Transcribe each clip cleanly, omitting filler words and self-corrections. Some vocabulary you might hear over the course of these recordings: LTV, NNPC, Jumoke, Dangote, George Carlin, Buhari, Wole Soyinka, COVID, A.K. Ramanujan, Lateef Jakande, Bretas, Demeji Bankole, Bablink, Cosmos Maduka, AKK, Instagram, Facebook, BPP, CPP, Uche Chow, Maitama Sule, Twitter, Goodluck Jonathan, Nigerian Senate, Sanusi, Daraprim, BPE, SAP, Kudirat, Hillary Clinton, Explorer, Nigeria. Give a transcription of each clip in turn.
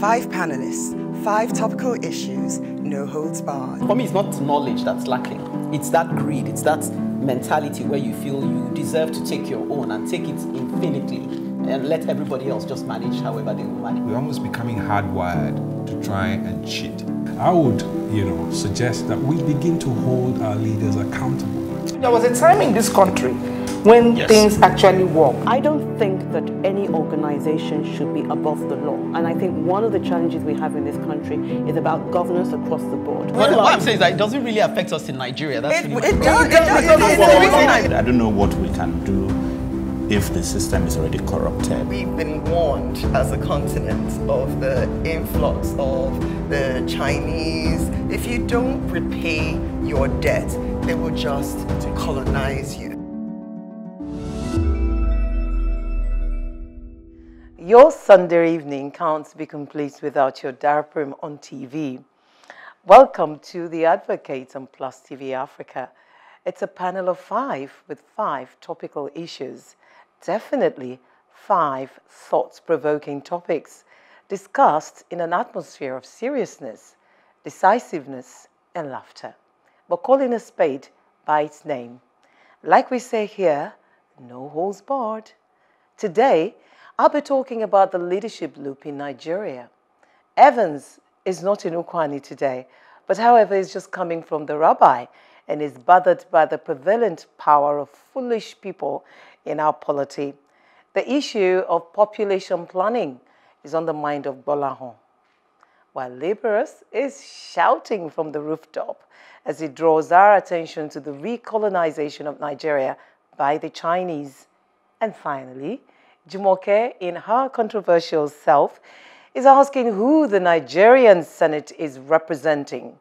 5 panelists, 5 topical issues, no holds barred. For me, it's not knowledge that's lacking. It's that greed, it's that mentality where you feel you deserve to take your own and take it infinitely and let everybody else just manage however they will manage. We're almost becoming hardwired to try and cheat. I would, suggest that we begin to hold our leaders accountable. There was a time in this country when things actually work. I don't think that any organization should be above the law. And I think one of the challenges we have in this country is about governance across the board. Well, what I'm saying is that it doesn't really affect us in Nigeria. That's I don't know what we can do if the system is already corrupted. We've been warned as a continent of the influx of the Chinese. If you don't repay your debt, they will just colonize you. Your Sunday evening can't be complete without your Daraprim on TV. Welcome to The Advocate on Plus TV Africa. It's a panel of 5 with 5 topical issues. Definitely 5 thought-provoking topics discussed in an atmosphere of seriousness, decisiveness, and laughter. But calling a spade by its name. Like we say here, no holds barred. Today, I'll be talking about the leadership loop in Nigeria. Evans is not in Ukwani today, but however is just coming from the rabbi and is bothered by the prevalent power of foolish people in our polity. The issue of population planning is on the mind of Bolahon, while Labourers is shouting from the rooftop as he draws our attention to the recolonization of Nigeria by the Chinese. And finally, Jumoke, in her controversial self, is asking who the Nigerian Senate is representing.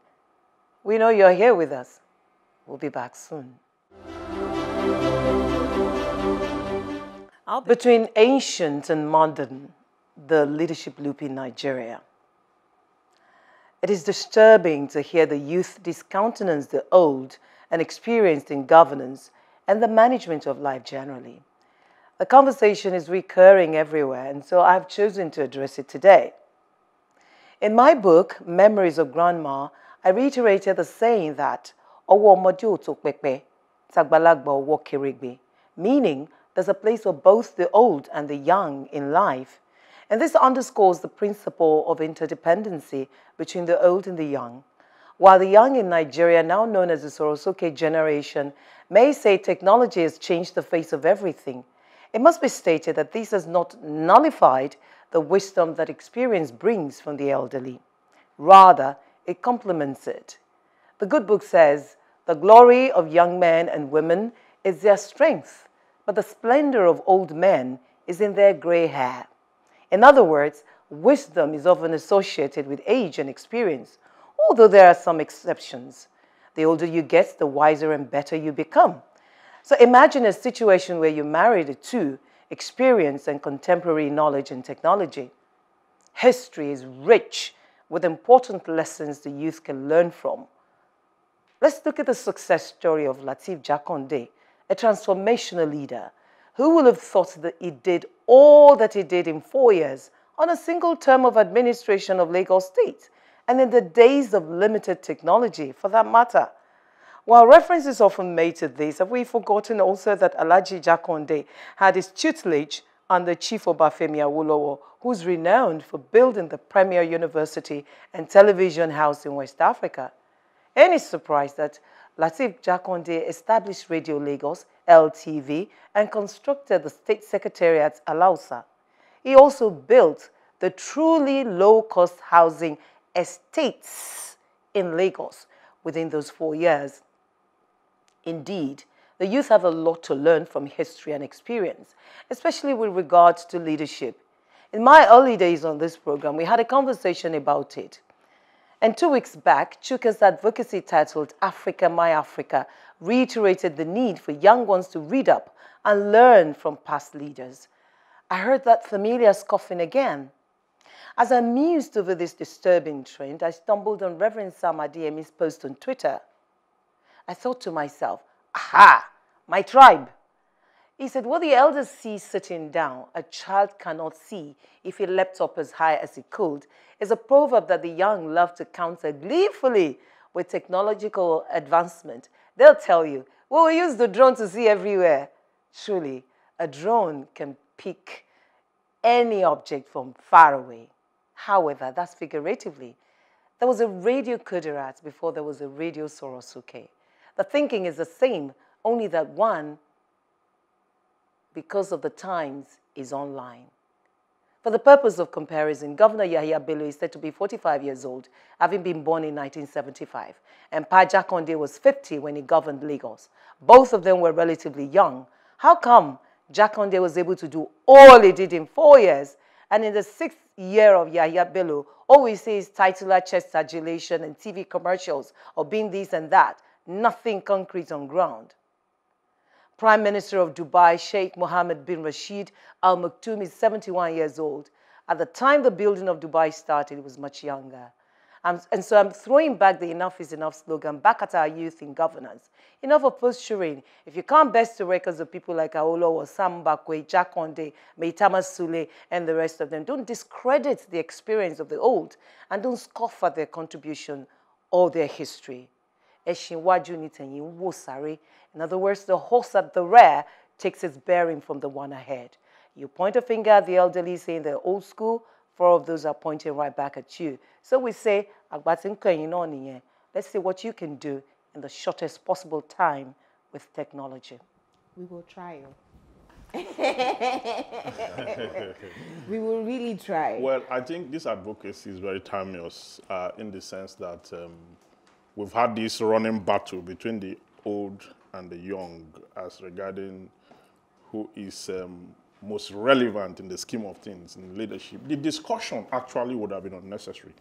We know you're here with us. We'll be back soon. Between ancient and modern, the leadership loop in Nigeria. It is disturbing to hear the youth discountenance the old and experienced in governance and the management of life generally. The conversation is recurring everywhere, and so I've chosen to address it today. In my book, Memories of Grandma, I reiterated the saying that "Owo omode o to pepe, t'agbalagba owo keregbe," meaning there's a place for both the old and the young in life, and this underscores the principle of interdependency between the old and the young. While the young in Nigeria, now known as the Sorosoke generation, may say technology has changed the face of everything, it must be stated that this has not nullified the wisdom that experience brings from the elderly. Rather, it complements it. The Good Book says, "The glory of young men and women is their strength, but the splendor of old men is in their grey hair." In other words, wisdom is often associated with age and experience, although there are some exceptions. The older you get, the wiser and better you become. So imagine a situation where you marry the two, experience and contemporary knowledge and technology. History is rich with important lessons the youth can learn from. Let's look at the success story of Lateef Jakande, a transformational leader. Who would have thought that he did all that he did in 4 years on a single term of administration of Lagos State, and in the days of limited technology, for that matter? While reference is often made to this, have we forgotten also that Alaji Jakande had his tutelage under Chief Obafemi Awolowo, who's renowned for building the premier university and television house in West Africa? Any surprise that Lateef Jakande established Radio Lagos, LTV, and constructed the State Secretariat at Alausa? He also built the truly low-cost housing estates in Lagos within those 4 years. Indeed, the youth have a lot to learn from history and experience, especially with regards to leadership. In my early days on this program, we had a conversation about it. And 2 weeks back, Chuka's advocacy titled "Africa, My Africa" reiterated the need for young ones to read up and learn from past leaders. I heard that familiar scoffing again. As I mused over this disturbing trend, I stumbled on Reverend Sam Adeyemi's post on Twitter. I thought to myself, aha, my tribe. He said, what the elders see sitting down, a child cannot see if he leapt up as high as he could, is a proverb that the young love to counter gleefully with technological advancement. They'll tell you, well, we use the drone to see everywhere. Truly, a drone can pick any object from far away. However, that's figuratively. There was a radio Kudirat before there was a radio Sorosoke. The thinking is the same, only that one, because of the times, is online. For the purpose of comparison, Governor Yahaya Bello is said to be 45 years old, having been born in 1975, and Jakande was 50 when he governed Lagos. Both of them were relatively young. How come Jakande was able to do all he did in 4 years, and in the 6th year of Yahaya Bello, all we see is titular chest adulation and TV commercials or being this and that, nothing concrete on ground? Prime Minister of Dubai, Sheikh Mohammed bin Rashid Al Maktoum, is 71 years old. At the time the building of Dubai started, he was much younger. And so I'm throwing back the enough is enough slogan back at our youth in governance. Enough of posturing. If you can't best the records of people like Awolowo, Sambakwe, Jakande, Maitama Sule, and the rest of them, don't discredit the experience of the old and don't scoff at their contribution or their history. In other words, the horse at the rear takes its bearing from the one ahead. You point a finger at the elderly saying they're old school, 4 of those are pointing right back at you. So we say, let's see what you can do in the shortest possible time with technology. We will try you. We will really try. Well, I think this advocacy is very timeless in the sense that we've had this running battle between the old and the young as regarding who is most relevant in the scheme of things in leadership. The discussion actually would have been unnecessary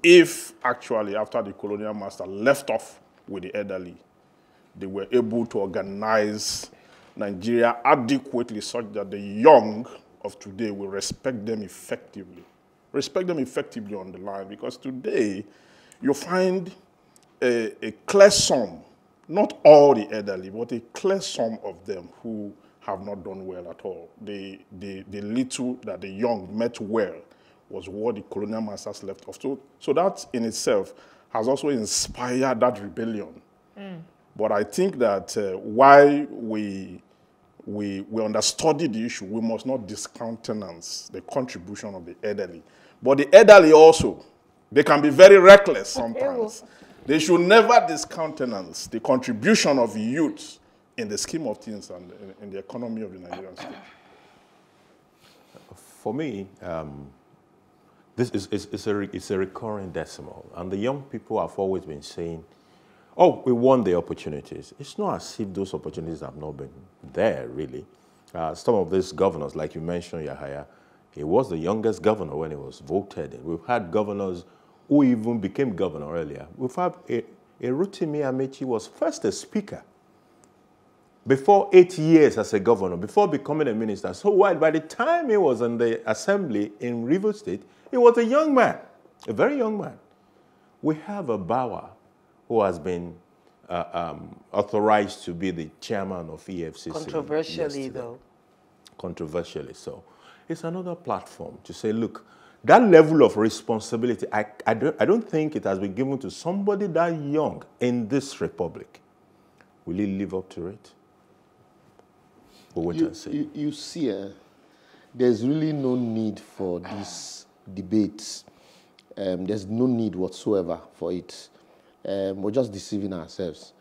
if actually after the colonial master left off with the elderly, they were able to organize Nigeria adequately such that the young of today will respect them effectively. Respect them effectively on the line, because today you find a clear sum, not all the elderly, but a clear sum of them who have not done well at all. The little that the young met well was what the colonial masters left off. So that in itself has also inspired that rebellion. Mm. But I think that while we understudy the issue, we must not discountenance the contribution of the elderly. But the elderly also, they can be very reckless sometimes. They should never discountenance the contribution of youth in the scheme of things and in the economy of the Nigerian state. For me, this is a recurring decimal. And the young people have always been saying, oh, we want the opportunities. It's not as if those opportunities have not been there, really. Some of these governors, like you mentioned, Yahaya, he was the youngest governor when he was voted in. We've had governors who even became governor earlier. We've had a Rotimi Amaechi was first a speaker before 8 years as a governor, before becoming a minister. So while by the time he was in the assembly in Rivers State, he was a young man, a very young man. We have a Bawa who has been authorized to be the chairman of EFCC. Controversially, though. Controversially, so. It's another platform to say, look, that level of responsibility, I don't think it has been given to somebody that young in this republic. Will he live up to it? We'll wait and see. You see, there's really no need for these debates. There's no need whatsoever for it. We're just deceiving ourselves.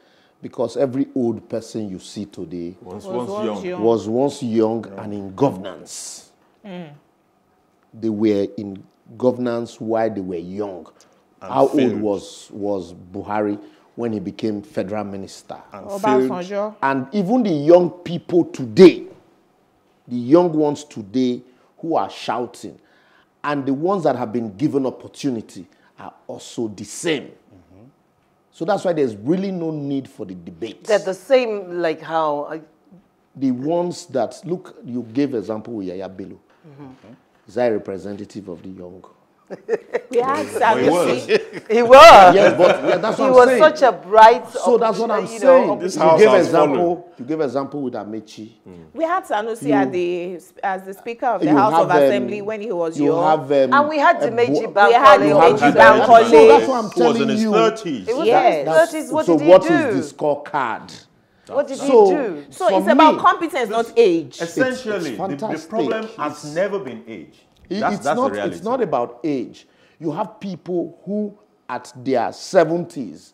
Because every old person you see today was once young and in governance. Mm. They were in governance while they were young. And how failed. Old was Buhari when he became federal minister? And even the young people today, the young ones today who are shouting, and the ones that have been given opportunity are also the same. Mm-hmm. So that's why there's really no need for the debates. They're the same, like how... the ones that, look, you gave example with Yahaya Bello. Mm-hmm. Okay. Is that a representative of the young? We asked him. He was. He was. Yes, but yeah, that's what I'm saying. He was such a bright. So that's what I'm saying. This house has fallen. You gave example with Amaechi. Mm. We had Sanusi as the Speaker of the House of Assembly when he was young. And we had Demeji Bankole. So that's what I'm telling you. He was in his 30s. Yes. 30s. What did he do? So what is the scorecard? What did he do? So it's about competence, not age. Essentially, the problem has never been age. It's not about age. You have people who at their 70s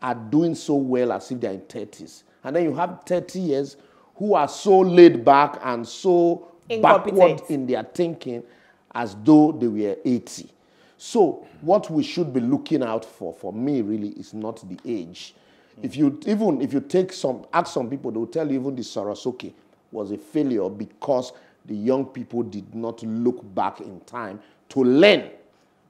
are doing so well as if they're in 30s. And then you have 30 years who are so laid back and so backward in their thinking as though they were 80. So what we should be looking out for me, really, is not the age. Even if you take ask some people, they'll tell you even the Sorosoke was a failure because the young people did not look back in time to learn.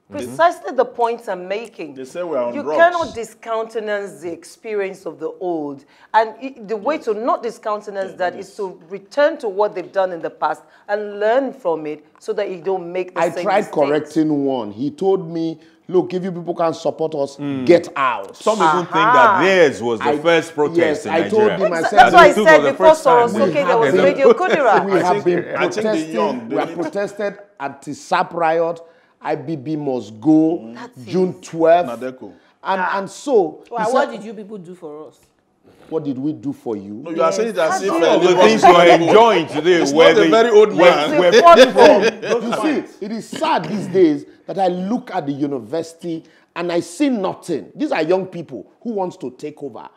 Precisely the points I'm making. They say we're on rocks. You cannot discountenance the experience of the old. And the way to not discountenance that is to return to what they've done in the past and learn from it so that you don't make the same mistakes. I tried correcting one. He told me, look, if you people can't support us, get out. Some even think that theirs was the first protest in Nigeria. I told him, I said, that's why I said before Sorosoke there was Radio Kudira. We have been protesting. We have protested at the SAP riot. IBB must go, June 12th. Nadeko. And so... Well, what did you people do for us? What did we do for you? No, you are saying that the things you are enjoying today were the very old man. You see, it is sad these days that I look at the university and I see nothing. These are young people who want to take over.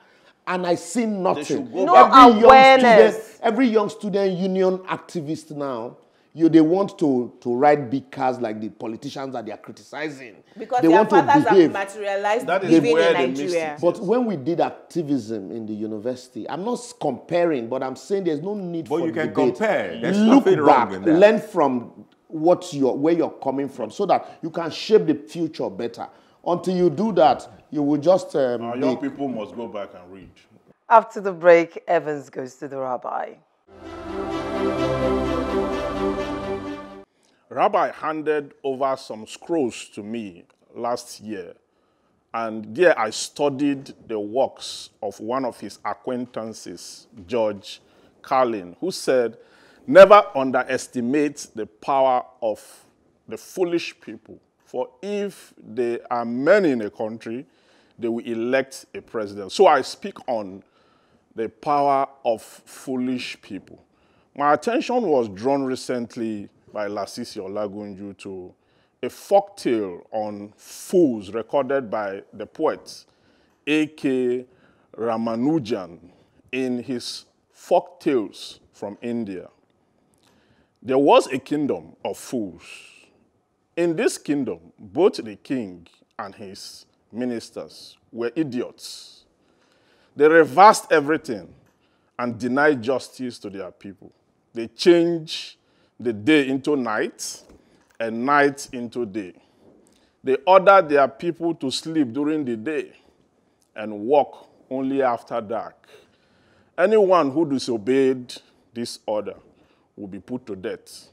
And I see nothing. No awareness. Every young student union activist now, they want to ride big cars like the politicians that they are criticizing. Because their fathers have materialized living in Nigeria. But when we did activism in the university, I'm not comparing, but I'm saying there's no need for debate. But you can compare. There's nothing wrong with that. Look back, learn from where you're coming from so that you can shape the future better. Until you do that, you will just... Our young people must go back and read. After the break, Evans goes to the rabbi. Rabbi handed over some scrolls to me last year, and there I studied the works of one of his acquaintances, George Carlin, who said, "Never underestimate the power of the foolish people, for if there are many in a country, they will elect a president." So I speak on the power of foolish people. My attention was drawn recently by Lassisi Olagunju to a folktale on fools recorded by the poet A.K. Ramanujan in his folktales from India. There was a kingdom of fools. In this kingdom, both the king and his ministers were idiots. They reversed everything and denied justice to their people. They changed the day into night, and night into day. They ordered their people to sleep during the day and walk only after dark. Anyone who disobeyed this order will be put to death.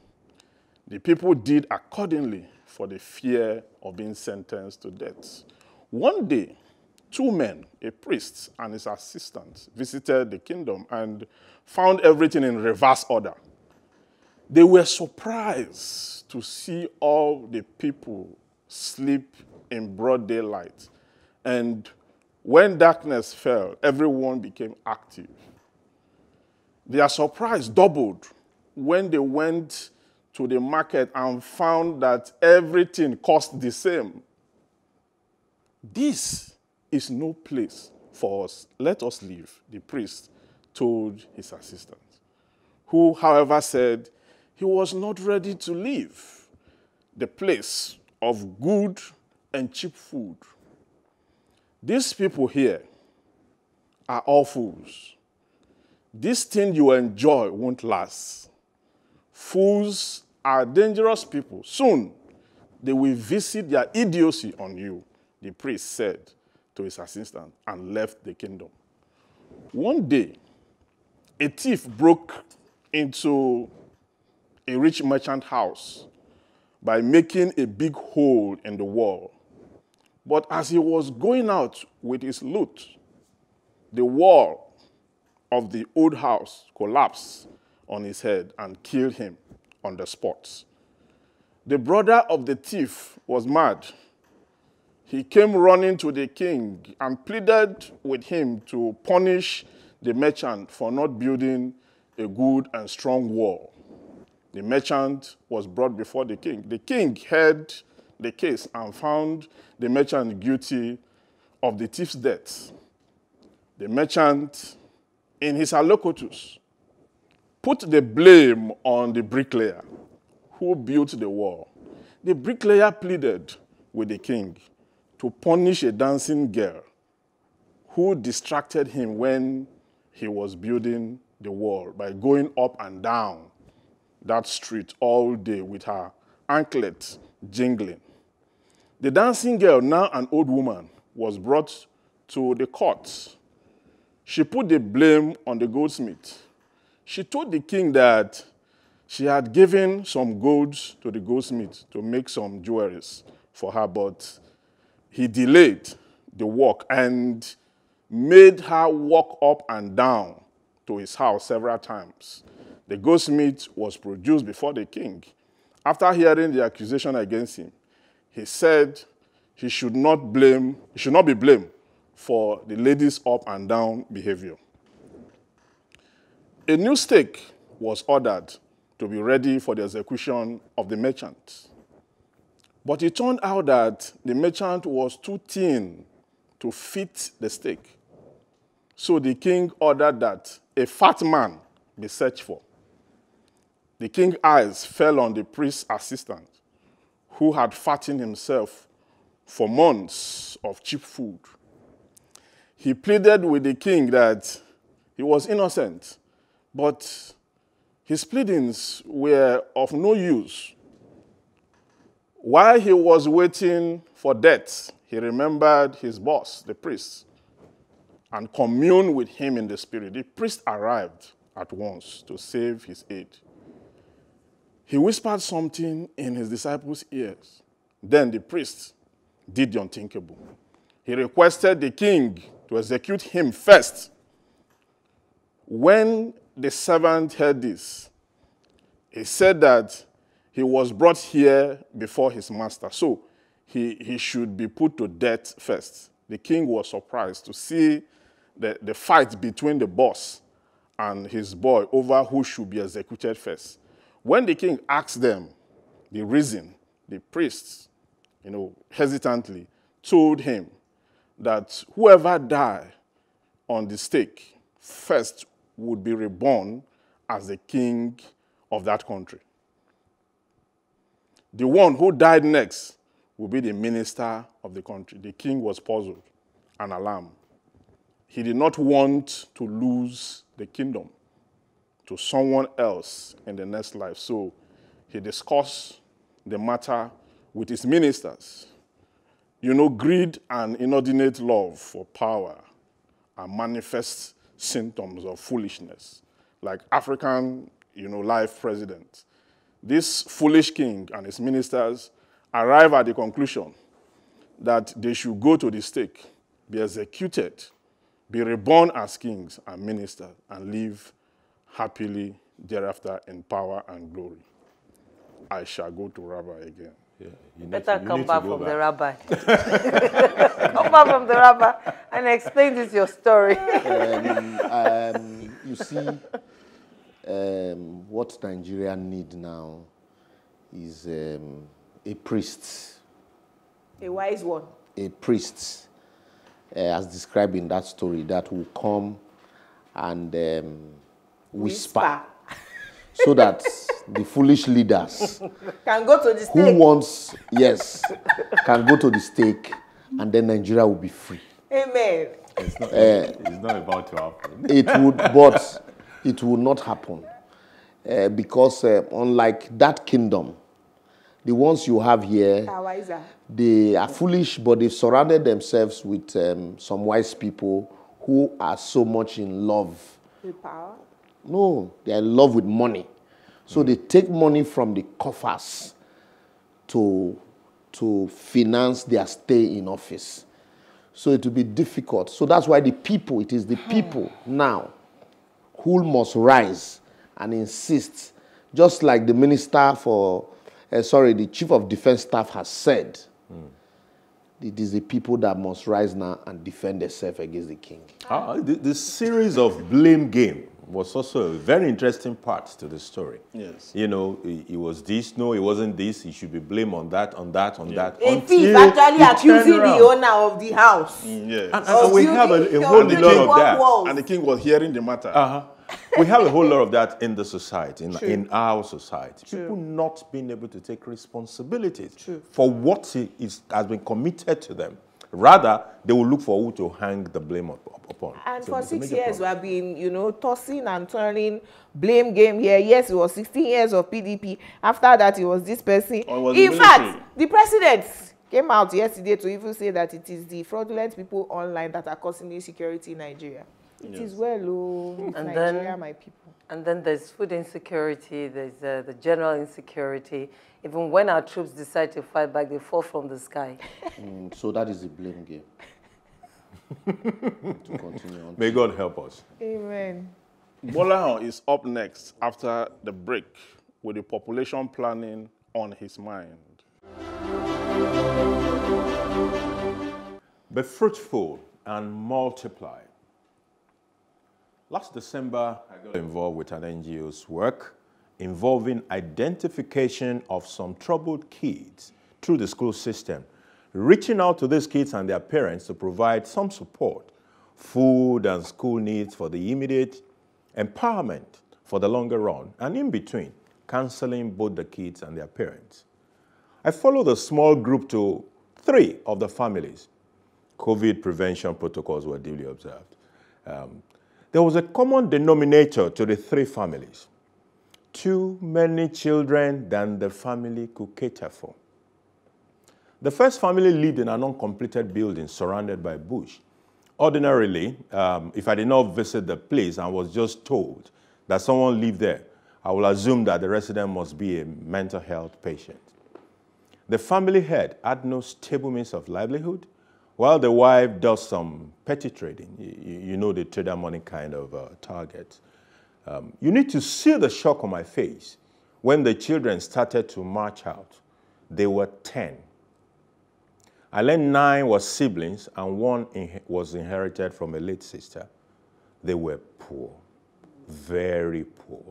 The people did accordingly for the fear of being sentenced to death. One day, two men, a priest and his assistant, visited the kingdom and found everything in reverse order. They were surprised to see all the people sleep in broad daylight. And when darkness fell, everyone became active. Their surprise doubled when they went to the market and found that everything cost the same. "This is no place for us. Let us leave," the priest told his assistant, who, however, said he was not ready to leave the place of good and cheap food. "These people here are all fools. This thing you enjoy won't last. Fools are dangerous people. Soon they will visit their idiocy on you," the priest said to his assistant, and left the kingdom. One day, a thief broke into a rich merchant house by making a big hole in the wall. But as he was going out with his loot, the wall of the old house collapsed on his head and killed him on the spot. The brother of the thief was mad. He came running to the king and pleaded with him to punish the merchant for not building a good and strong wall. The merchant was brought before the king. The king heard the case and found the merchant guilty of the thief's death. The merchant, in his allocutus, put the blame on the bricklayer who built the wall. The bricklayer pleaded with the king to punish a dancing girl who distracted him when he was building the wall by going up and down that street all day with her anklet jingling. The dancing girl, now an old woman, was brought to the court. She put the blame on the goldsmith. She told the king that she had given some gold to the goldsmith to make some jewelry for her, but he delayed the work and made her walk up and down to his house several times. The goldsmith was produced before the king. After hearing the accusation against him, he said he should not be blamed for the lady's up and down behavior. A new stake was ordered to be ready for the execution of the merchant. But it turned out that the merchant was too thin to fit the stake. So the king ordered that a fat man be searched for. The king's eyes fell on the priest's assistant, who had fattened himself for months of cheap food. He pleaded with the king that he was innocent, but his pleadings were of no use. While he was waiting for death, he remembered his boss, the priest, and communed with him in the spirit. The priest arrived at once to save his aid. He whispered something in his disciples' ears. Then the priest did the unthinkable. He requested the king to execute him first. When the servant heard this, he said that he was brought here before his master, so he should be put to death first. The king was surprised to see the fight between the boss and his boy over who should be executed first. When the king asked them the reason, the priests, hesitantly told him that whoever died on the stake first would be reborn as the king of that country. The one who died next would be the minister of the country. The king was puzzled and alarmed. He did not want to lose the kingdom to someone else in the next life. So he discussed the matter with his ministers. Greed and inordinate love for power are manifest symptoms of foolishness, like African, life president. This foolish king and his ministers arrive at the conclusion that they should go to the stake, be executed, be reborn as kings and ministers, and live happily thereafter in power and glory. I shall go to rabbi again. Yeah, you better come back from the rabbi. Come back from the rabbi and explain this your story. You see, what Nigeria need now is a priest. A wise one. A priest, as described in that story, that will come and whisper. So that the foolish leaders can go to the stake. Can go to the stake, and then Nigeria will be free. Amen. It's not about to happen. It will not happen. Because unlike that kingdom, the ones you have here, they are foolish, but they've surrounded themselves with some wise people who are so much in love. With power? No, they are in love with money. So they take money from the coffers to finance their stay in office. So it will be difficult. So that's why the people, it is the people now who must rise and insist, just like the minister for, the chief of defense staff has said, it is the people that must rise now and defend themselves against the king. The series of blame game was also a very interesting part to the story. Yes. You know, it was this, no, it wasn't this, it should be blamed on that, on that, on that. A thief actually accusing the owner of the house. Yes. And we have a whole lot of that. Walls. And the king was hearing the matter. We have a whole lot of that in the society, in our society. True. People not being able to take responsibility for what has been committed to them. Rather, they will look for who to hang the blame upon. And so for 6 years, we have been, you know, tossing and turning, blame game here. Yes, it was 16 years of PDP. After that, it was this person. In fact, the president came out yesterday to even say that it is the fraudulent people online that are causing insecurity in Nigeria. It is well, and Nigeria, then, my people. And then there's food insecurity, there's the general insecurity. Even when our troops decide to fight back, they fall from the sky. So that is the blame game. To continue on. May God help us. Amen. Bola is up next after the break with the population planning on his mind. Be fruitful and multiply. Last December, I got involved with an NGO's work involving identification of some troubled kids through the school system, reaching out to these kids and their parents to provide some support, food and school needs for the immediate, empowerment for the longer run, and in between, counseling both the kids and their parents. I followed a small group to 3 of the families. COVID prevention protocols were duly observed. There was a common denominator to the 3 families. Too many children than the family could cater for. The first family lived in an uncompleted building surrounded by bush. Ordinarily, if I did not visit the place and was just told that someone lived there, I will assume that the resident must be a mental health patient. The family head had no stable means of livelihood, while the wife does some petty trading, you know, the trader money kind of target. You need to see the shock on my face when the children started to march out. They were 10. I learned 9 were siblings and 1 was inherited from a late sister. They were poor, very poor.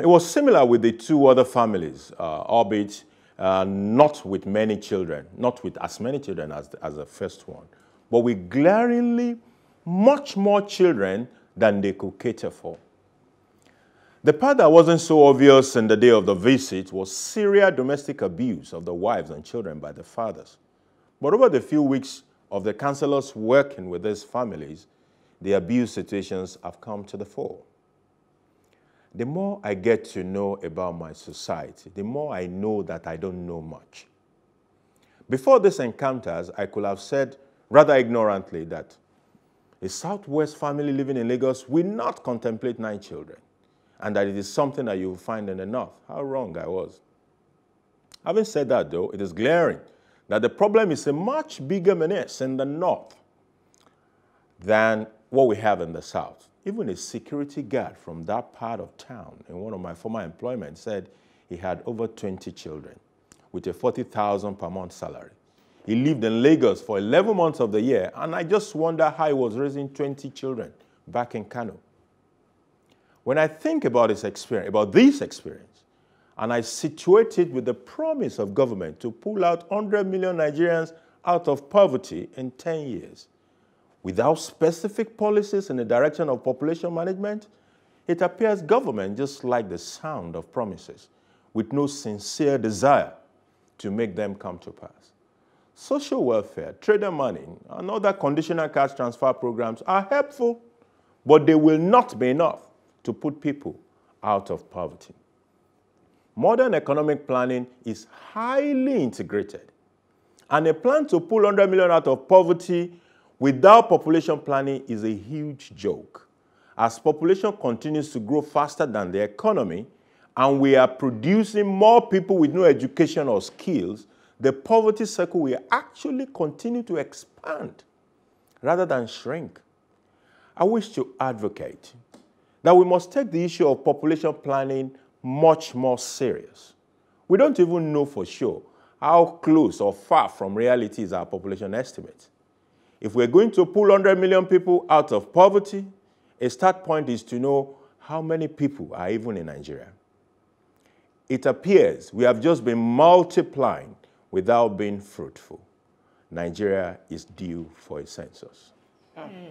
It was similar with the 2 other families, albeit not with many children, not with as many children as the first one, but with glaringly much more children than they could cater for. The part that wasn't so obvious in the day of the visit was serious domestic abuse of the wives and children by the fathers. But over the few weeks of the counselors working with these families, the abuse situations have come to the fore. The more I get to know about my society, the more I know that I don't know much. Before these encounters, I could have said rather ignorantly that a Southwest family living in Lagos will not contemplate 9 children, and that it is something that you will find in the North. How wrong I was. Having said that, though, it is glaring that the problem is a much bigger menace in the North than what we have in the South. Even a security guard from that part of town in one of my former employment said he had over 20 children with a 40,000 per month salary. He lived in Lagos for 11 months of the year, and I just wonder how he was raising 20 children back in Kano. When I think about this experience, and I situate it with the promise of government to pull out 100 million Nigerians out of poverty in 10 years, without specific policies in the direction of population management, it appears government just like the sound of promises, with no sincere desire to make them come to pass. Social welfare, trader money, and other conditional cash transfer programs are helpful, but they will not be enough to put people out of poverty. Modern economic planning is highly integrated, and a plan to pull 100 million out of poverty without population planning is a huge joke. As population continues to grow faster than the economy, and we are producing more people with no education or skills, the poverty circle will actually continue to expand rather than shrink. I wish to advocate that we must take the issue of population planning much more serious. We don't even know for sure how close or far from reality is our population estimate. If we're going to pull 100 million people out of poverty, a start point is to know how many people are even in Nigeria. It appears we have just been multiplying without being fruitful. Nigeria is due for a census. Mm.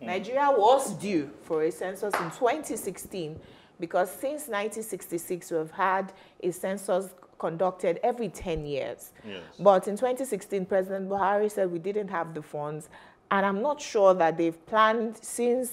Nigeria was due for a census in 2016 because since 1966 we've had a census conducted every 10 years. Yes. But in 2016, President Buhari said we didn't have the funds, and I'm not sure that they've planned since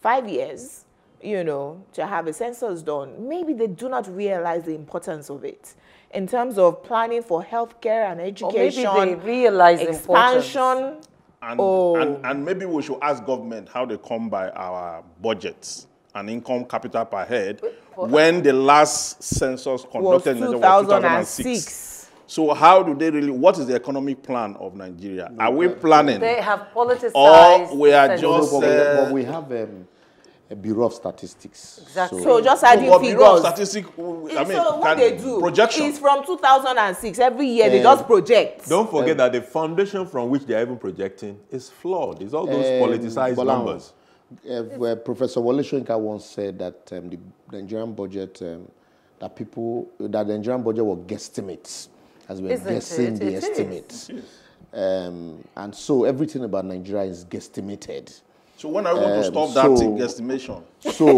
5 years, you know, to have a census done. Maybe they do not realize the importance of it in terms of planning for healthcare and education. Or maybe they realize expansion. And maybe we should ask government how they come by our budgets and income capital per head when the last census conducted in Nigeria was 2006. So how do they really, what is the economic plan of Nigeria? Are we planning? They have politicized. Or we are just... but we have a Bureau of Statistics. Exactly. So just adding figures. Bureau of Statistics, I mean, so what they do is from 2006, every year they just project. Don't forget that the foundation from which they are even projecting is flawed. It's all those politicized numbers. Where Professor Wole Soyinka once said that the Nigerian budget, the Nigerian budget were guesstimates, as we were guessing the estimates. And so everything about Nigeria is guesstimated. So when are we going to stop that guesstimation? So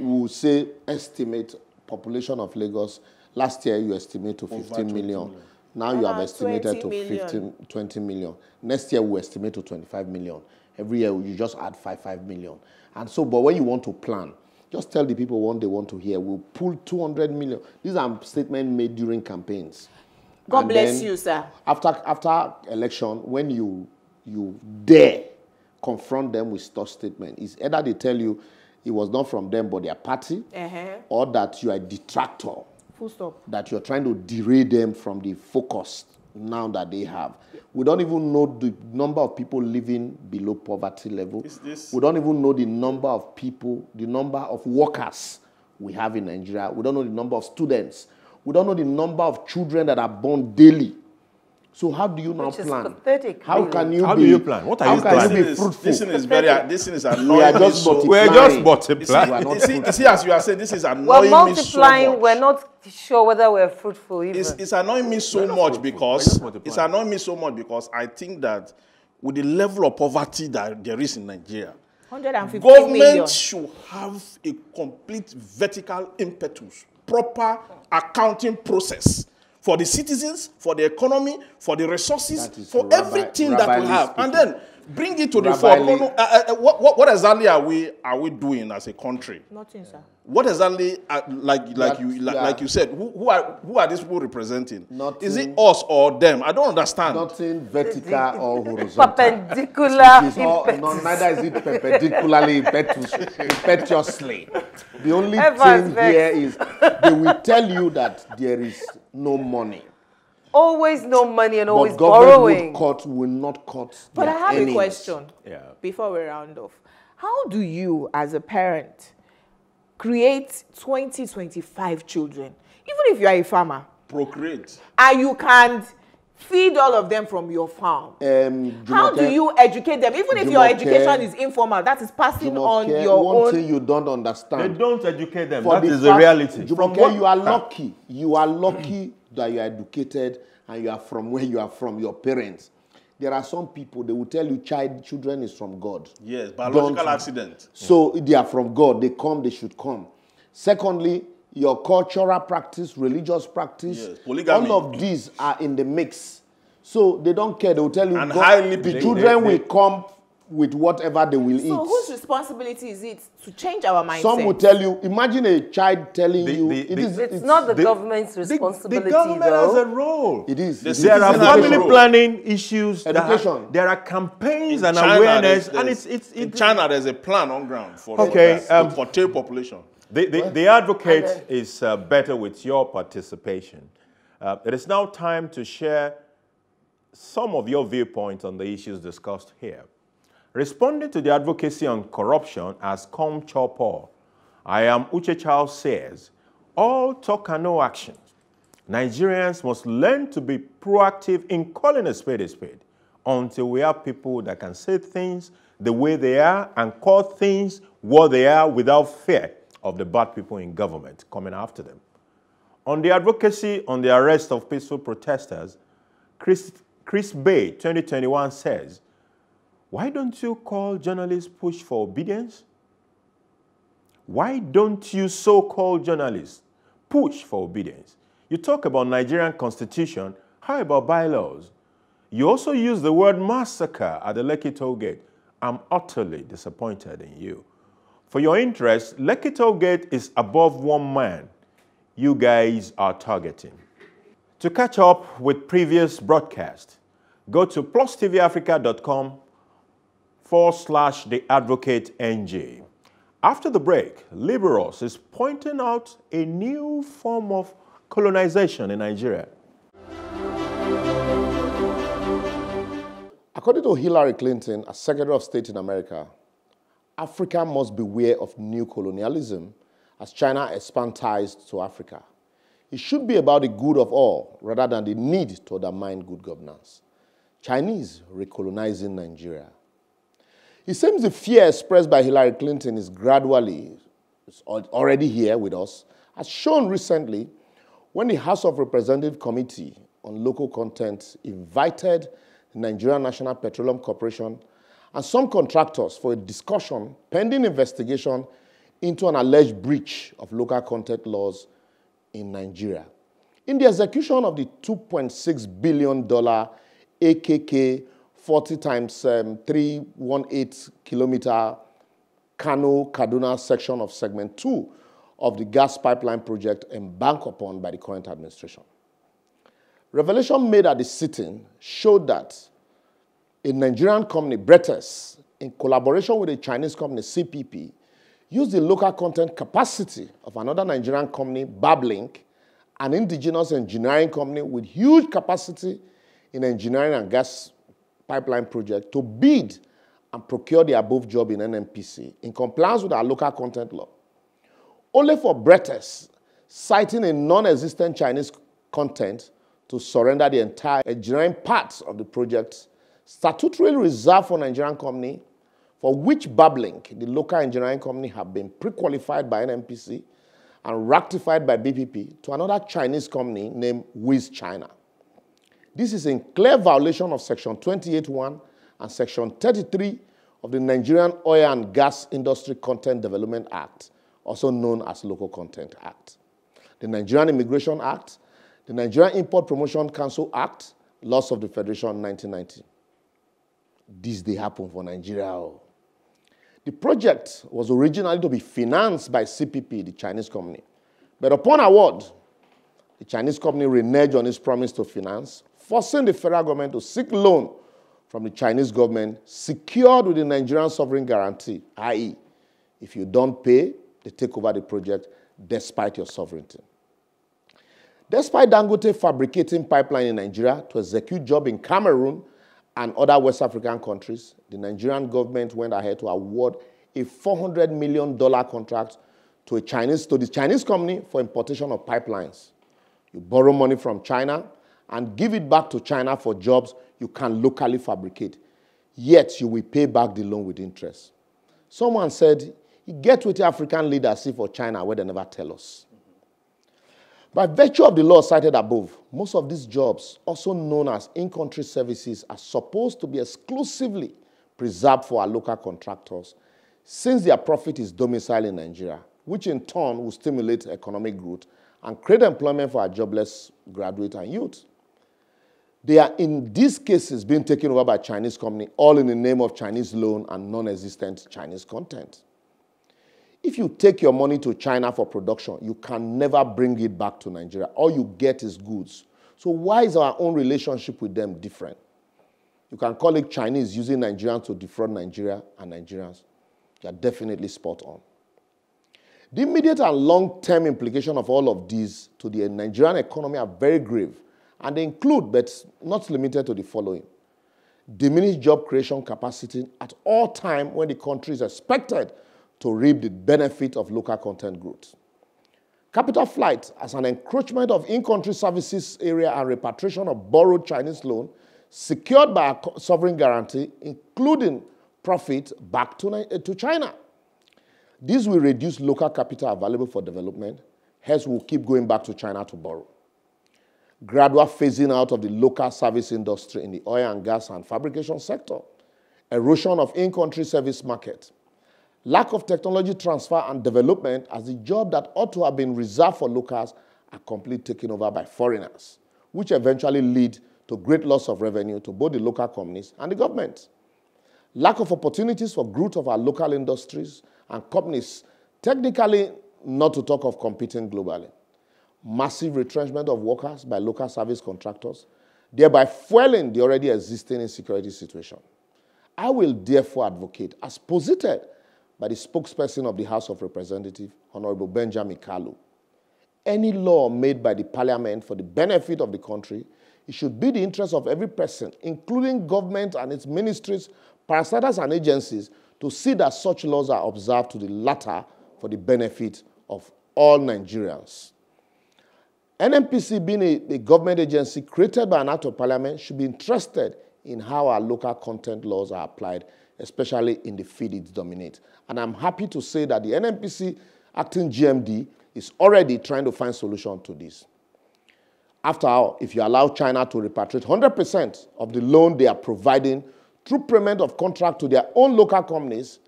we'll say estimate population of Lagos. Last year you estimate to 15 million. Now you have estimated to 20 million. Next year we estimate to 25 million. Every year, you just add 5 million. And so, but when you want to plan, just tell the people what they want to hear. We'll pull 200 million. These are statements made during campaigns. God bless you, sir. After election, when you dare confront them with such statement, it's either they tell you it was not from them but their party, or that you are a detractor. Full stop. That you're trying to derail them from the focus now that they have. We don't even know the number of people living below poverty level. We don't even know the number of people, the number of workers we have in Nigeria. We don't know the number of students. We don't know the number of children that are born daily. So how do you now plan? Pathetic, how really? Can you how be, do you plan? What are you planning? Be fruitful? This thing is very this is annoying. We are just multiplying. You see, as you are saying, this is annoying. We're multiplying. Me so much. We're not sure whether we're fruitful. Even. It's annoying me so much because I think that with the level of poverty that there is in Nigeria, 150 government million. Should have a complete vertical impetus, proper accounting process. For the citizens, for the economy, for the resources, for everything that we have. And then bring it to the fore. What exactly are we doing as a country? Nothing, sir. What exactly, like you said, who are these people representing? Nothing. Is it us or them? I don't understand. Nothing vertical or horizontal. Perpendicular. Neither is it perpendicularly impetuously. The only thing here is they will tell you that there is no money. Always no money and always borrowing. But government will not cut. But I have a question before we round off. How do you, as a parent, create 20, 25 children, even if you are a farmer? Procreate. And you can feed all of them from your farm. How do you educate them? Even if your education is informal, that is passing on your own. One thing you don't understand. They don't educate them. That is the reality. From where you are lucky. You are lucky that you are educated and you are from where you are from, your parents. There are some people, they will tell you children is from God. Yes, biological accident. So they are from God. They come, they should come. Secondly, your cultural practice, religious practice, polygamy. All of these are in the mix. So they don't care. They will tell you and the children will come with whatever they will eat. So whose responsibility is it to change our mindset? Some will tell you, imagine a child telling you... It's not the government's responsibility, the government though. Has a role. It is. There are family planning issues. Education. There are campaigns and awareness. And in China, there's a plan on ground for the poor population. The Advocate is better with your participation. It is now time to share some of your viewpoints on the issues discussed here. Responding to the advocacy on corruption as Kom Chopo, I am Uche Chow says, all talk and no action. Nigerians must learn to be proactive in calling a spade until we have people that can say things the way they are and call things what they are without fear of the bad people in government coming after them. On the advocacy on the arrest of peaceful protesters, Chris Bay 2021 says, why don't you call journalists push for obedience? Why don't you so-called journalists push for obedience? You talk about Nigerian constitution, how about bylaws? You also use the word massacre at the Lekki Toll Gate. I'm utterly disappointed in you. For your interest, Lekki Toll Gate is above one man. You guys are targeting. To catch up with previous broadcasts, go to plustvafrica.com/theadvocateNJ. After the break, Liberals is pointing out a new form of colonization in Nigeria. According to Hillary Clinton, as Secretary of State in America, Africa must beware of new colonialism as China expands ties to Africa. It should be about the good of all rather than the need to undermine good governance. Chinese recolonizing Nigeria. It seems the fear expressed by Hillary Clinton is already here with us, as shown recently when the House of Representatives Committee on Local Content invited the Nigerian National Petroleum Corporation and some contractors for a discussion pending investigation into an alleged breach of local content laws in Nigeria. In the execution of the $2.6 billion AKK 40 times 318 kilometer Kano-Kaduna section of segment 2 of the gas pipeline project embanked upon by the current administration. Revelation made at the sitting showed that a Nigerian company, Bretas, in collaboration with a Chinese company, CPP, used the local content capacity of another Nigerian company, Bablink, an indigenous engineering company with huge capacity in engineering and gas pipeline project, to bid and procure the above job in NNPC in compliance with our local content law. Only for Bretas, citing a non-existent Chinese content, to surrender the entire engineering parts of the project statutorily reserved for Nigerian company, for which Bablink, the local engineering company, have been pre-qualified by NNPC and ratified by BPP to another Chinese company named Wiz China. This is in clear violation of Section 28.1 and Section 33 of the Nigerian Oil and Gas Industry Content Development Act, also known as Local Content Act, the Nigerian Immigration Act, the Nigerian Import Promotion Council Act, Laws of the Federation 1990. This they happen for Nigeria. The project was originally to be financed by CPP, the Chinese company. But upon award, the Chinese company reneged on its promise to finance, forcing the federal government to seek loan from the Chinese government secured with the Nigerian sovereign guarantee, i.e., if you don't pay, they take over the project despite your sovereignty. Despite Dangote fabricating pipeline in Nigeria to execute jobs in Cameroon and other West African countries, the Nigerian government went ahead to award a $400 million contract to the Chinese company for importation of pipelines. You borrow money from China and give it back to China for jobs you can locally fabricate. Yet you will pay back the loan with interest. Someone said, you get with the African leaders for China where they never tell us. By virtue of the law cited above, most of these jobs, also known as in-country services, are supposed to be exclusively preserved for our local contractors since their profit is domiciled in Nigeria, which in turn will stimulate economic growth and create employment for our jobless graduates and youth. They are, in these cases, being taken over by Chinese companies, all in the name of Chinese loan and non-existent Chinese content. If you take your money to China for production, you can never bring it back to Nigeria. All you get is goods. So why is our own relationship with them different? You can call it Chinese using Nigerians to defraud Nigeria and Nigerians. They are definitely spot on. The immediate and long-term implications of all of these to the Nigerian economy are very grave, and they include, but not limited to, the following. Diminished job creation capacity at all times when the country is expected to reap the benefit of local content growth. Capital flight as an encroachment of in-country services area and repatriation of borrowed Chinese loan secured by a sovereign guarantee, including profit, back to China. This will reduce local capital available for development, hence we'll keep going back to China to borrow. Gradual phasing out of the local service industry in the oil and gas and fabrication sector. Erosion of in-country service market. Lack of technology transfer and development, as the job that ought to have been reserved for locals are completely taken over by foreigners, which eventually lead to great loss of revenue to both the local companies and the government. Lack of opportunities for growth of our local industries and companies, technically not to talk of competing globally. Massive retrenchment of workers by local service contractors, thereby fueling the already existing insecurity situation. I will therefore advocate, as posited by the spokesperson of the House of Representatives, Honorable Benjamin Kalu, any law made by the Parliament for the benefit of the country, it should be the interest of every person, including government and its ministries, parastatals and agencies, to see that such laws are observed to the latter for the benefit of all Nigerians. NNPC, being a government agency created by an act of parliament, should be interested in how our local content laws are applied, especially in the field it dominates. And I'm happy to say that the NNPC acting GMD is already trying to find solution to this. After all, if you allow China to repatriate 100% of the loan they are providing through payment of contract to their own local companies,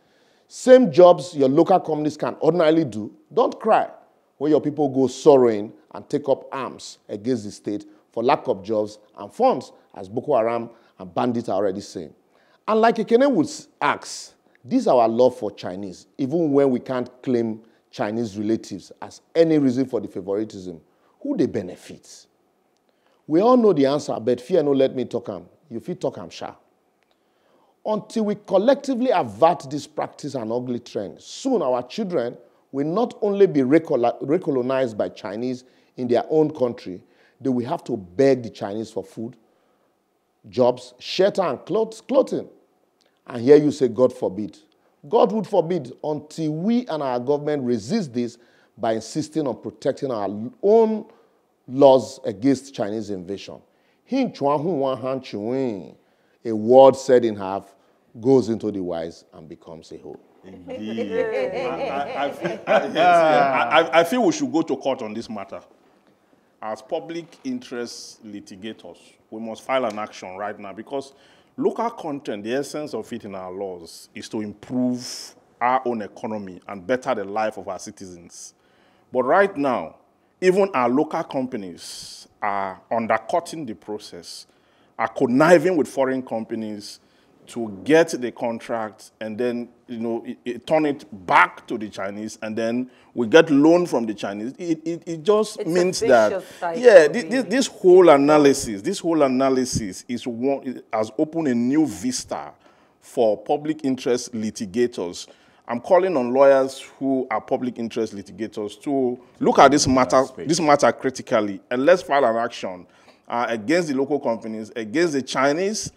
same jobs your local companies can ordinarily do, don't cry when your people go soaring and take up arms against the state for lack of jobs and funds, as Boko Haram and bandits are already saying. And like Ekene would ask, this is our love for Chinese, even when we can't claim Chinese relatives as any reason for the favoritism. Who they benefit? We all know the answer, but fear no let me talk am. You fit talk am sha. Until we collectively avert this practice and ugly trend, soon our children will not only be recolonized by Chinese in their own country, they will have to beg the Chinese for food, jobs, shelter, and clothing. And here you say, God forbid. God would forbid until we and our government resist this by insisting on protecting our own laws against Chinese invasion. A word said in half goes into the wise and becomes a whole. Indeed. I feel we should go to court on this matter. As public interest litigators, we must file an action right now, because local content, the essence of it in our laws, is to improve our own economy and better the life of our citizens. But right now, even our local companies are undercutting the process, are conniving with foreign companies to get the contract, and then turn it back to the Chinese, and then we get loan from the Chinese. It just it's means that this whole analysis, has opened a new vista for public interest litigators. I'm calling on lawyers who are public interest litigators to look at this matter critically, and let's file an action against the local companies, against the Chinese,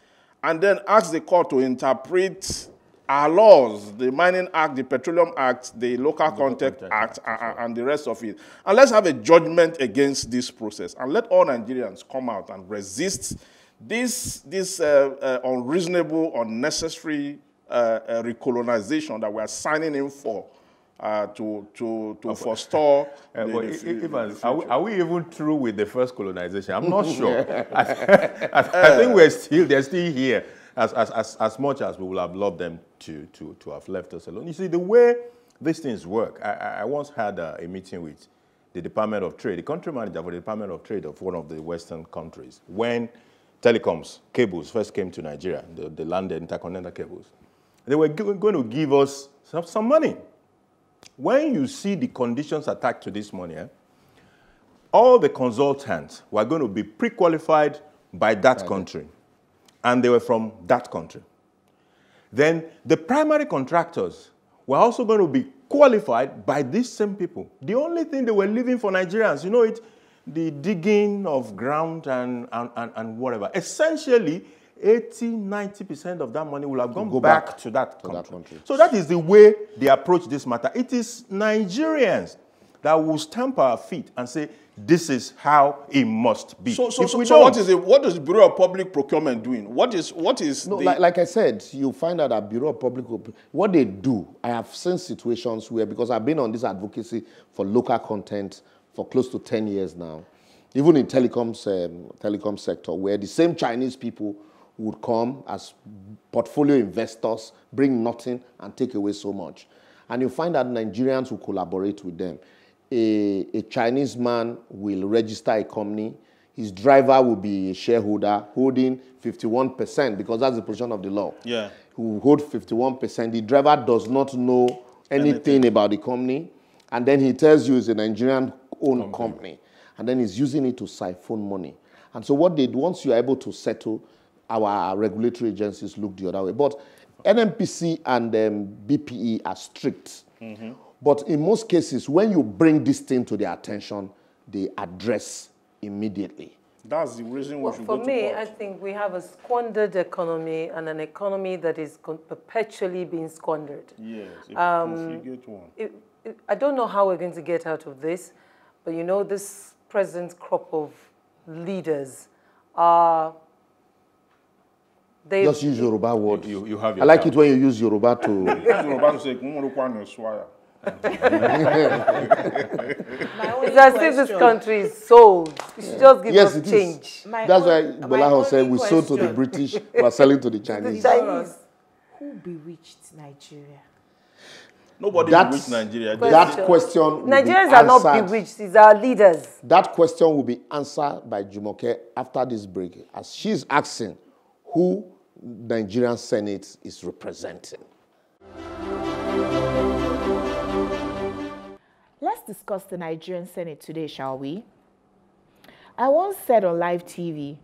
and then ask the court to interpret our laws, the Mining Act, the Petroleum Act, the Local Content Act, and the rest of it. And let's have a judgment against this process. And let all Nigerians come out and resist this unreasonable, unnecessary recolonization that we are signing in for. To forestall. Are we even through with the first colonization? I'm not sure. I think they're still here as much as we would have loved them to have left us alone. You see, the way these things work, I once had a meeting with the Department of Trade, the country manager for the Department of Trade of one of the Western countries, when telecoms, cables first came to Nigeria, the landed intercontinental cables. They were going to give us some money. When you see the conditions attached to this money, all the consultants were going to be pre-qualified by that country. And they were from that country. Then the primary contractors were also going to be qualified by these same people. The only thing they were leaving for Nigerians, you know it, the digging of ground and whatever. Essentially, 80–90% of that money will have gone back to that country. So that is the way they approach this matter. It is Nigerians that will stamp our feet and say, this is how it must be. So what is it? What is the Bureau of Public Procurement doing? Like I said, you find out that Bureau of Public, what they do, I have seen situations where, because I've been on this advocacy for local content for close to 10 years now, even in telecoms, telecom sector, where the same Chinese people would come as portfolio investors, bring nothing and take away so much. And you find that Nigerians will collaborate with them. A Chinese man will register a company. His driver will be a shareholder holding 51%, because that's the provision of the law. Yeah. Who hold 51%. The driver does not know anything about the company. And then he tells you it's a Nigerian-owned company. And then he's using it to siphon money. And so what they do, once you are able to settle, our regulatory agencies look the other way. But NNPC and BPE are strict. Mm-hmm. But in most cases, when you bring this thing to their attention, they address immediately. That's the reason why for me, I think we have a squandered economy and an economy that is perpetually being squandered. Yes, I don't know how we're going to get out of this, but you know, this present crop of leaders are... Just use Yoruba word. You have your I like account. It when you use Yoruba to... Use Yoruba to say, it's as if this country is sold. We should just give us change. That's why Bola said we sold to the British, we are selling to the Chinese. Who bewitched Nigeria? Nobody bewitched Nigeria. That question Nigerians are not bewitched. These are leaders. That question will be answered by Jumoke after this break, as she's asking who Nigerian Senate is representing. Let's discuss the Nigerian Senate today, shall we? I once said on live TV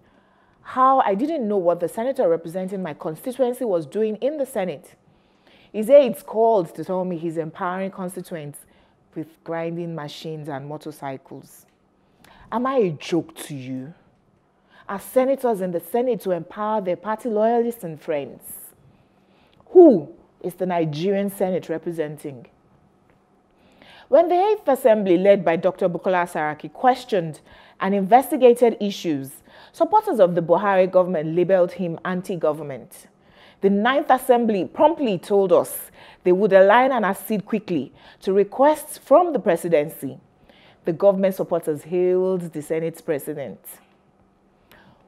how I didn't know what the senator representing my constituency was doing in the Senate. He said it's called to tell me he's empowering constituents with grinding machines and motorcycles. Am I a joke to you? Are senators in the Senate to empower their party loyalists and friends? Who is the Nigerian Senate representing? When the 8th Assembly, led by Dr. Bukola Saraki, questioned and investigated issues, supporters of the Buhari government labeled him anti-government. The 9th Assembly promptly told us they would align and accede quickly to requests from the presidency. The government supporters hailed the Senate's president.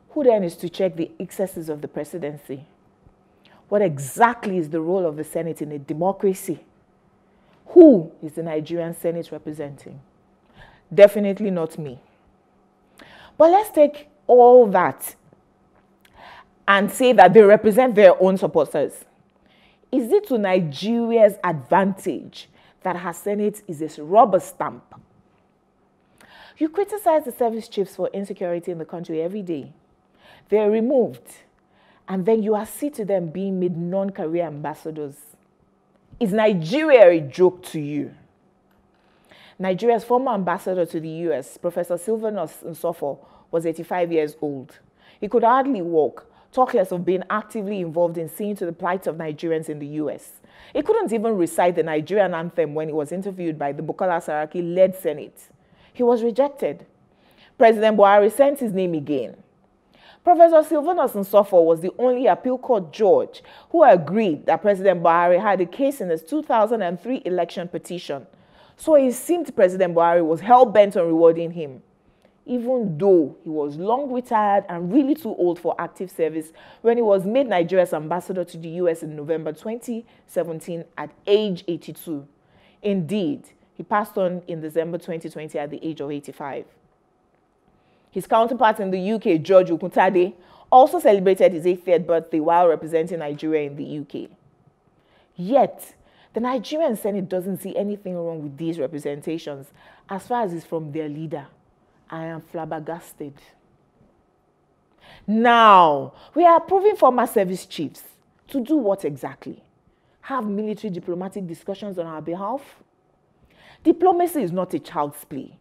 Who then is to check the excesses of the presidency? What exactly is the role of the Senate in a democracy? Who is the Nigerian Senate representing? Definitely not me. But let's take all that and say that they represent their own supporters. Is it to Nigeria's advantage that her Senate is a rubber stamp? You criticize the service chiefs for insecurity in the country every day. They're removed, and then you accede to them being made non-career ambassadors. Is Nigeria a joke to you? Nigeria's former ambassador to the US, Professor Sylvanus Nsofor, was 85 years old. He could hardly walk, talk less of being actively involved in seeing to the plight of Nigerians in the US. He couldn't even recite the Nigerian anthem when he was interviewed by the Bukola Saraki-led Senate. He was rejected. President Buhari sent his name again. Professor Sylvanus Nsofor was the only appeal court judge who agreed that President Buhari had a case in his 2003 election petition. So it seemed President Buhari was hell-bent on rewarding him, even though he was long retired and really too old for active service when he was made Nigeria's ambassador to the US in November 2017 at age 82. Indeed, he passed on in December 2020 at the age of 85. His counterpart in the UK, George Carlin, also celebrated his 80th birthday while representing Nigeria in the UK. Yet, the Nigerian Senate doesn't see anything wrong with these representations as far as it's from their leader. I am flabbergasted. Now, we are approving former service chiefs to do what exactly? Have military diplomatic discussions on our behalf? Diplomacy is not a child's play.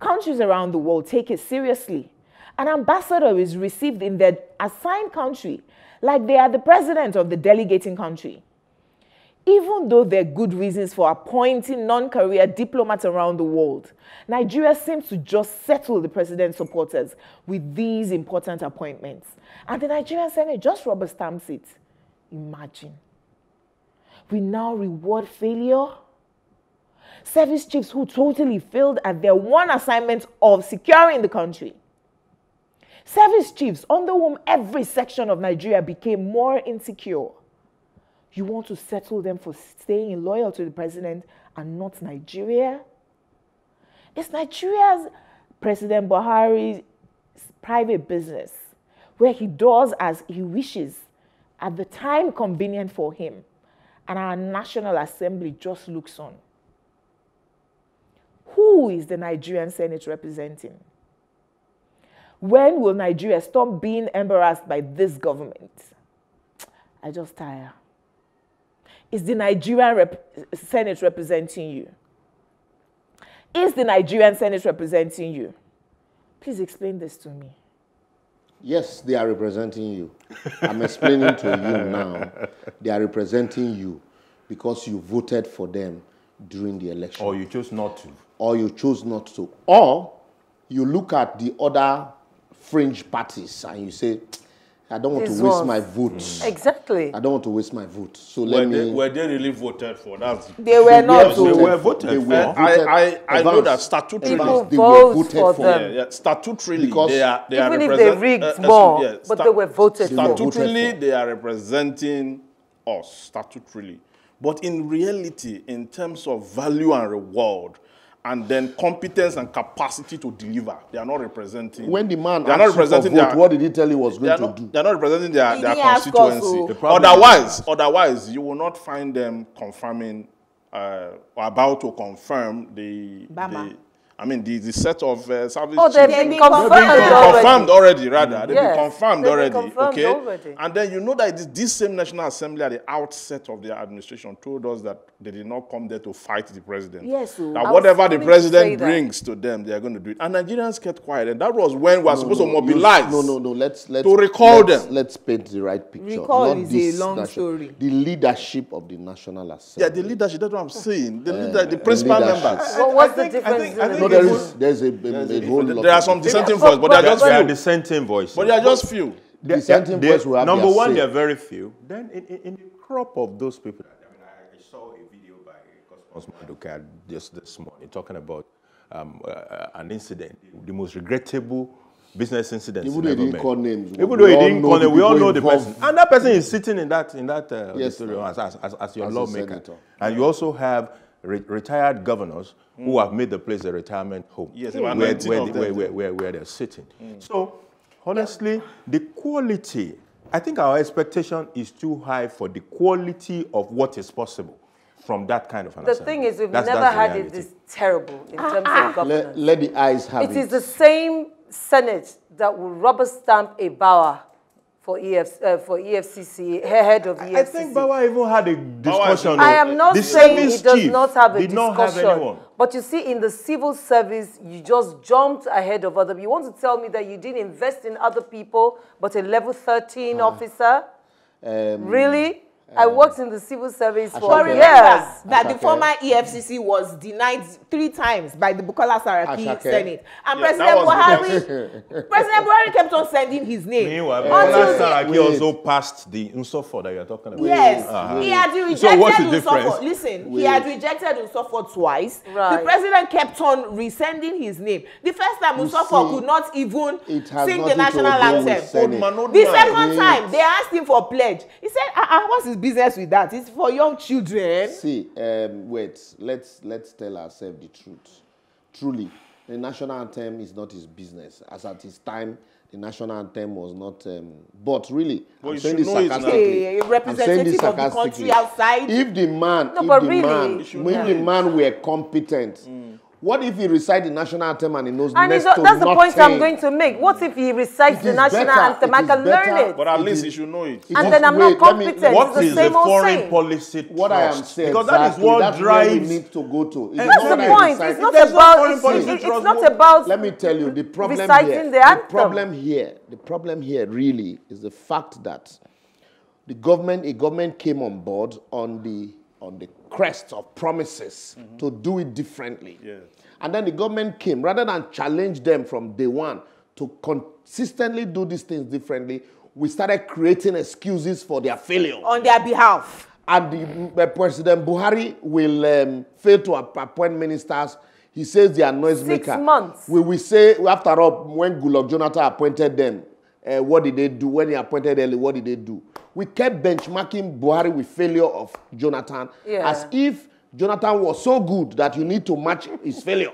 Countries around the world take it seriously. An ambassador is received in their assigned country like they are the president of the delegating country. Even though there are good reasons for appointing non-career diplomats around the world, Nigeria seems to just settle the president's supporters with these important appointments. And the Nigerian Senate just rubber stamps it. Imagine. We now reward failure. Service chiefs who totally failed at their one assignment of securing the country. Service chiefs under whom every section of Nigeria became more insecure. You want to settle them for staying loyal to the president and not Nigeria? It's Nigeria's President Buhari's private business, where he does as he wishes at the time convenient for him, and our National Assembly just looks on. Who is the Nigerian Senate representing? When will Nigeria stop being embarrassed by this government? I just tire. Is the Nigerian Senate representing you? Is the Nigerian Senate representing you? Please explain this to me. Yes, they are representing you. I'm explaining to you now. They are representing you because you voted for them during the election. Or you chose not to. Or you chose not to. Or you look at the other fringe parties and you say, I don't want to waste my votes. Exactly. I don't want to waste my vote. So were they really voted for that? They were not. They were voted for. I know that statutorily they were voted for. Yeah. Statutorily, because they are even if they rigged more, but they were voted for. Statutorily, they are representing us. Statutorily, but in reality, in terms of value and reward, and then competence and capacity to deliver, they are not representing. When the man asked for vote, what did he tell you was going to do? They are not representing their constituency. Otherwise, you will not find them confirming or about to confirm the set of service. Oh, they've been confirmed already, rather. They've been confirmed already, okay? And then you know that it is this same National Assembly at the outset of their administration told us that they did not come there to fight the president. Yes, sir. That whatever the president brings to them, they are going to do it. And Nigerians kept quiet. And that was when we were supposed to mobilize. Let's paint the right picture. Recall is a long story. The leadership of the National Assembly. Yeah, the leadership, that's what I'm saying. The principal members. What's the difference? There are some dissenting voices, but they are just few. Dissenting voices, but they are just few. Dissenting voices will have number one, they are very few. Then in the crop of those people, I mean, I saw a video by Cosmos Maduka just this morning talking about an incident, the most regrettable business incident. Even though he didn't call names, we all know the person, and that person is sitting in that as your lawmaker, and you also have retired governors who have made the place a retirement home, where they're sitting. So, honestly, the quality, I think our expectation is too high for the quality of what is possible from that kind of an assembly. The thing is, we've never had it this terrible in terms of governance. Let the eyes have it. It is the same Senate that will rubber stamp a Bawa for EFCC, head of EFCC. I think Bawa even had a discussion. I am not saying he does not have a discussion. But you see, in the civil service, you just jumped ahead of other people. You want to tell me that you didn't invest in other people, but a level 13 officer? Really? I worked in the civil service for years. That the former EFCC was denied 3 times by the Bukola Saraki Senate. And President Buhari kept on sending his name. Meanwhile, Bukola Saraki also passed the Nsofor that you're talking about. Yes. He had rejected Nsofor. Listen, he had rejected Nsofor twice. Right. The president kept on resending his name. The first time, Nsofor could not even sing the national anthem. The second time, they asked him for a pledge. He said, what's his business with that? It's for young children. See, let's tell ourselves the truth. Truly, the national anthem is not his business. As at his time, the national anthem was not. But really, well, I'm saying this sarcastically. A representative of the country outside. If the man were competent, What if he recites the national anthem and he knows and next to nothing? That's the point I'm going to make. What if he recites the national anthem? I can learn it. But at least he should know it. And then I'm not competent. What is the foreign policy trust? What I am saying, because that is what drives... we need to go to. That's the point. It's not about... it's not about... Let me tell you, the problem here... reciting the anthem. The problem here really is the fact that the government, came on board on the... crest of promises to do it differently. Yes. And then the government came, rather than challenge them from day one to consistently do these things differently, we started creating excuses for their failure. On their behalf. And the, President Buhari will fail to appoint ministers. He says they are noise makers. 6 months. We will say, after all, when Goodluck Jonathan appointed them, what did they do? When he appointed early, what did they do? We kept benchmarking Buhari with failure of Jonathan as if Jonathan was so good that you need to match his failure.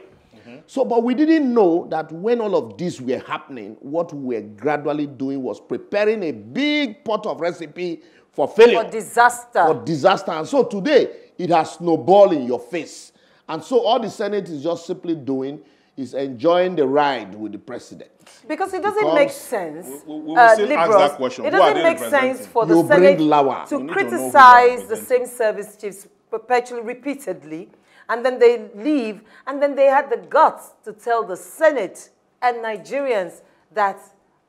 So, but we didn't know that when all of this were happening, what we were gradually doing was preparing a big pot of recipe for failure. For disaster. For disaster. And so today, it has snowballed in your face. And so all the Senate is just simply doing is enjoying the ride with the president. Because it doesn't make sense, liberals, it doesn't make sense for the Senate to criticize the same service chiefs perpetually, repeatedly, and then they leave, and then they had the guts to tell the Senate and Nigerians that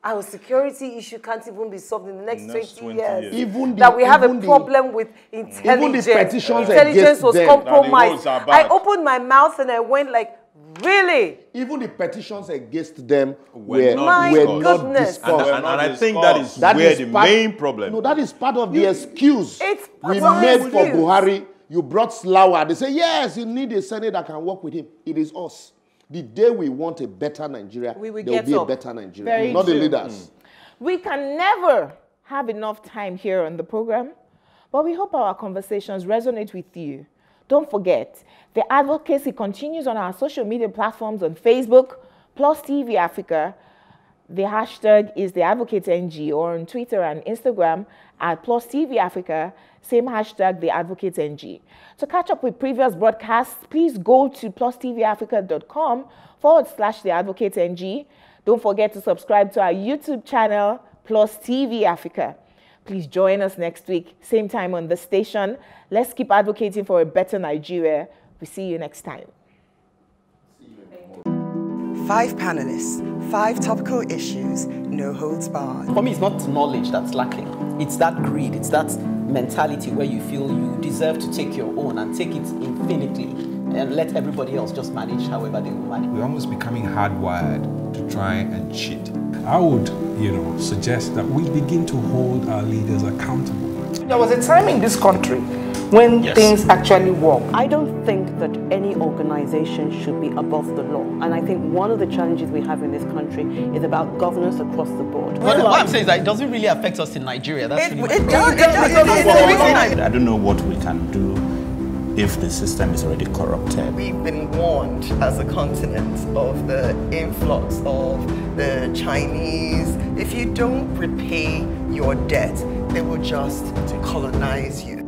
our security issue can't even be solved in the next 20 years. Even the, that we have a problem with intelligence. Even the petitions against was compromised. I opened my mouth and I went like, really? Even the petitions against them were not discussed. And I think that is the main problem. No, that is part of the excuse we made for Buhari. You brought Slawa. They say, yes, you need a Senate that can work with him. It is us. The day we want a better Nigeria, there will be a better Nigeria. Very not true. The leaders. We can never have enough time here on the program, but we hope our conversations resonate with you. Don't forget, The Advocacy continues on our social media platforms on Facebook, Plus TV Africa. The hashtag is The Advocate NG, or on Twitter and Instagram at Plus TV Africa, same hashtag The Advocate NG. To catch up with previous broadcasts, please go to plustvafrica.com/The Advocate NG. Don't forget to subscribe to our YouTube channel, Plus TV Africa. Please join us next week, same time on the station. Let's keep advocating for a better Nigeria. We'll see you next time. 5 panelists, 5 topical issues, no holds barred. For me, it's not knowledge that's lacking. It's that greed, it's that mentality where you feel you deserve to take your own and take it infinitely and let everybody else just manage however they will manage. We're almost becoming hardwired to try and cheat. I would, you know, suggest that we begin to hold our leaders accountable. There was a time in this country when things actually work. I don't think that any organization should be above the law. And I think one of the challenges we have in this country is about governance across the board. Well, what I'm saying is that it doesn't really affect us in Nigeria. That's I don't know what we can do if the system is already corrupted. We've been warned as a continent of the influx of the Chinese. If you don't repay your debt, they will just colonize you.